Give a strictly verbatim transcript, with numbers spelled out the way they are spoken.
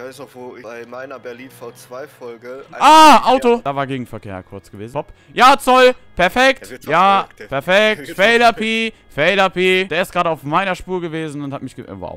Ich weiß noch, wo ich bei meiner Berlin V zwei-Folge... Ah, Auto! Da war Gegenverkehr kurz gewesen. Hopp. Ja, Zoll! Perfekt! Ja, perfekt! Fail A P! Fail A P! Der ist gerade auf meiner Spur gewesen und hat mich... Ge wow.